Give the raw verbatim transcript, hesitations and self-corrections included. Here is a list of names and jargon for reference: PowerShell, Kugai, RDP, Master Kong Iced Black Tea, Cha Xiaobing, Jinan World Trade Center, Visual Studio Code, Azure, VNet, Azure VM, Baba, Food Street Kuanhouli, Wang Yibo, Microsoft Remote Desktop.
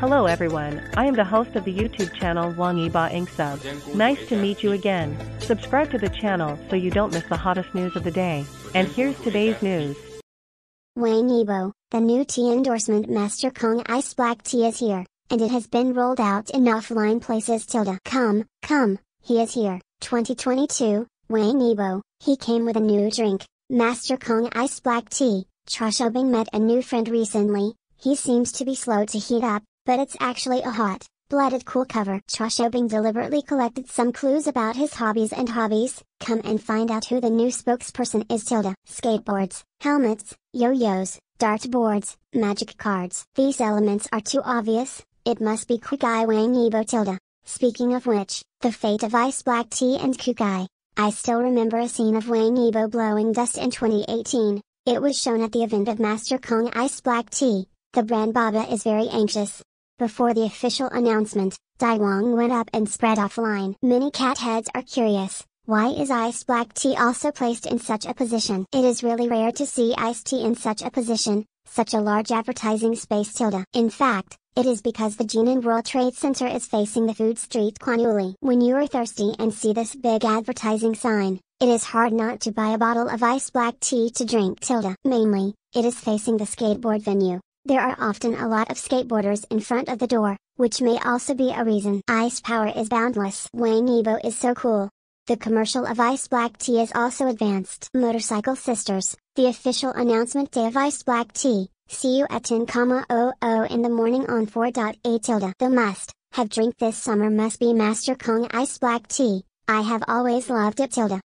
Hello everyone, I am the host of the YouTube channel Wang Yibo Incorporated. Sub. Nice to meet you again. Subscribe to the channel so you don't miss the hottest news of the day. And here's today's news. Wang Yibo, the new tea endorsement Master Kong Iced Black Tea is here, and it has been rolled out in offline places tilda. Come, come, he is here. twenty twenty-two, Wang Yibo, he came with a new drink, Master Kong Iced Black Tea. Cha Xiaobing met a new friend recently. He seems to be slow to heat up, but it's actually a hot, blooded cool cover. Cha Xiaobing deliberately collected some clues about his hobbies and hobbies. Come and find out who the new spokesperson is tilda. Skateboards, helmets, yo-yos, dartboards, magic cards. These elements are too obvious, it must be Kugai Wang Yibo tilda. Speaking of which, the fate of Iced Black Tea and Kugai. I still remember a scene of Wang Yibo blowing dust in twenty eighteen. It was shown at the event of Master Kong Iced Black Tea. The brand Baba is very anxious. Before the official announcement, Dai Wang went up and spread offline. Many cat heads are curious, why is iced black tea also placed in such a position? It is really rare to see iced tea in such a position, such a large advertising space tilda. In fact, it is because the Jinan World Trade Center is facing the Food Street Kuanhouli. When you are thirsty and see this big advertising sign, it is hard not to buy a bottle of iced black tea to drink tilda. Mainly, it is facing the skateboard venue. There are often a lot of skateboarders in front of the door, which may also be a reason. Ice power is boundless. Wang Yibo is so cool. The commercial of Iced Black Tea is also advanced. Motorcycle Sisters, the official announcement day of Iced Black Tea. See you at ten oh oh in the morning on four A tilde. The must-have drink this summer must be Master Kong Iced Black Tea. I have always loved it tilde.